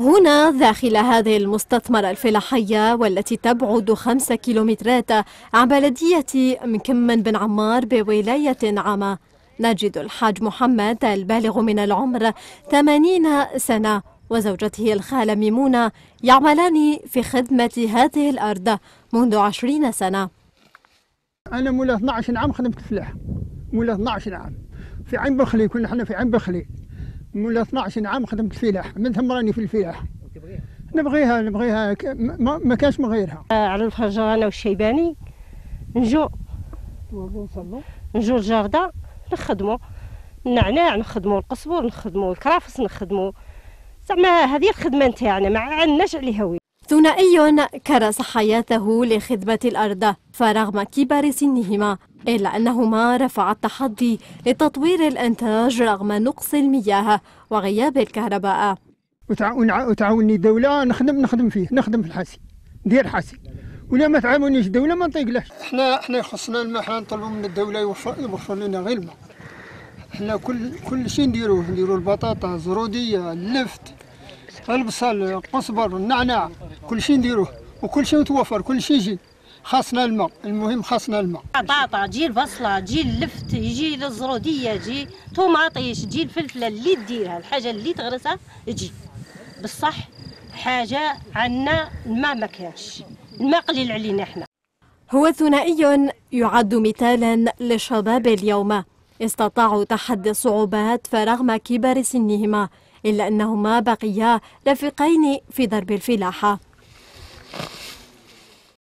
هنا داخل هذه المستثمرة الفلاحية والتي تبعد 5 كيلومترات عن بلدية مكمن بن عمار بولاية عما، نجد الحاج محمد البالغ من العمر 80 سنة وزوجته الخالة ميمونة يعملان في خدمة هذه الأرض منذ 20 سنة. أنا مولى 12 عام خدمت الفلاحة، مولى 12 عام في عين بخلي، كنا احنا في عين بخلي مولى 12 عام خدمت الفلاحة، من ثم راني في الفلاحة. نبغيها ما كانش من غيرها. على الفجر أنا والشيباني نجو الجردة نخدمو النعناع، نخدمو القصبور، نخدمو الكرافس، نخدمو زعما هذه الخدمة نتاعنا ما عندناش عليها وين. ثنائي كرس حياته لخدمة الأرض، فرغم كبر سنهما إلا أنهما رفعا التحدي لتطوير الإنتاج رغم نقص المياه وغياب الكهرباء. وتعاوني الدولة نخدم فيه، نخدم في الحاسي، ندير حاسي، ولا ما تعاونيش الدولة ما نطيقلهش. احنا يخصنا الماء، احنا نطلبوا من الدولة يوفر لنا غير الماء. احنا كل شيء نديروه، نديروا البطاطا، الزرودية، اللفت، البصل، القصبر، النعناع، كل شيء نديروه وكل شيء متوفر، كل شيء يجي. خاصنا الماء، المهم خاصنا الماء. بطاطا تجي، البصله تجي، اللفت يجي، الزروديه تجي، طوماطيش تجي، الفلفله اللي تديرها، الحاجه اللي تغرسها تجي. بصح حاجه عندنا الماء ما كانش، الماء قليل علينا احنا. هو ثنائي يعد مثالا للشباب اليوم، استطاعوا تحدي الصعوبات فرغم كبر سنهما، إلا أنهما بقيا رفيقين في درب الفلاحة.